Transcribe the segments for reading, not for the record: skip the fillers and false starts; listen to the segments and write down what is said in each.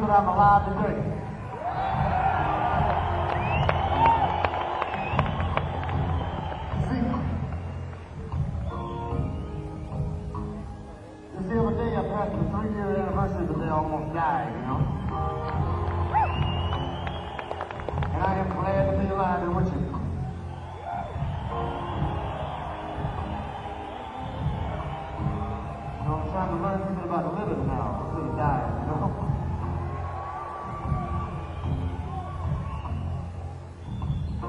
glad that I'm alive today. See, just the other day I passed the 3-year anniversary, but they almost died, you know? And I am glad to be alive and with you. I'm trying to learn something about living now instead of dying, you know? As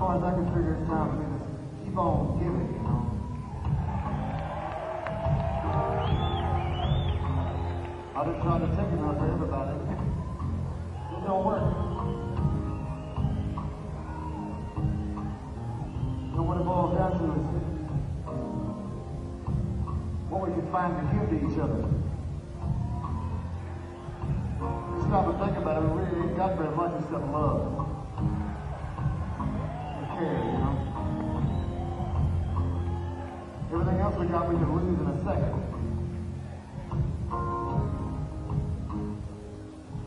far as I can figure, it's time for me to keep on giving, you know? I just tried to take it out for everybody. It don't work. So what it boils down to is, what we can find to give to each other. Just stop and think about it, we really ain't got very much except love. And care, you know. Everything else we got, we can lose in a second.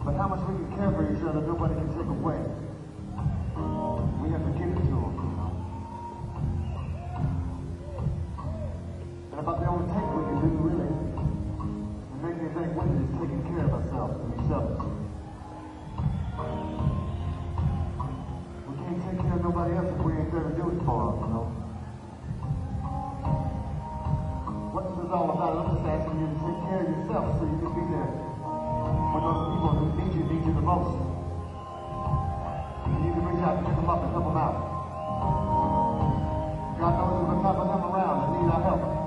But how much we can care for each other, nobody can take away. We have to give it to them. And about the only thing we can do, really, and make me think women is taking care of ourselves and each other. We can't take care of nobody else if we ain't there to do it for us, you know. What this is all about, I'm just asking you to take care of yourself so you can be there when those people who need you the most. And you can reach out and pick them up and help them out. God knows there's a lot of them around that need our help.